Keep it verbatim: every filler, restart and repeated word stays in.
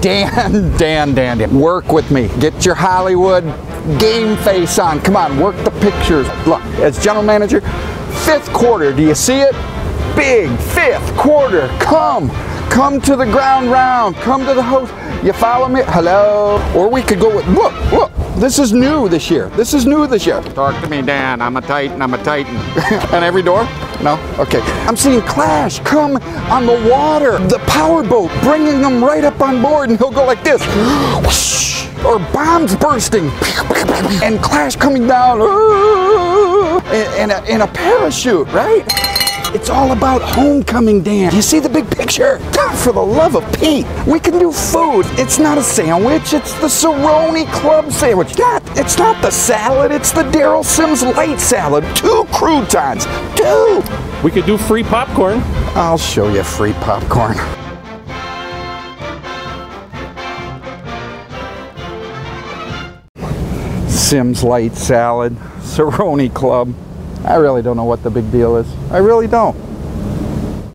Dan, Dan, Dan, Dan, work with me. Get your Hollywood game face on. Come on, work the pictures. Look, as general manager, fifth quarter, do you see it? Big fifth quarter, come. Come to the ground round, come to the host. You follow me? Hello? Or we could go with, look, look, this is new this year. This is new this year. Talk to me, Dan. I'm a Titan, I'm a Titan. On every door? No? Okay. I'm seeing Clash come on the water. The power boat bringing them right up on board, and he'll go like this. Or bombs bursting. And Clash coming down. And, and, a, and a parachute, right? It's all about homecoming, Dan. You see the big picture? God, for the love of Pete, we can do food. It's not a sandwich, it's the Cerroni Club sandwich. God, it's not the salad, it's the Daryl Sims Light Salad. Two croutons, two. We could do free popcorn. I'll show you free popcorn. Sims Light Salad, Cerroni Club. I really don't know what the big deal is. I really don't.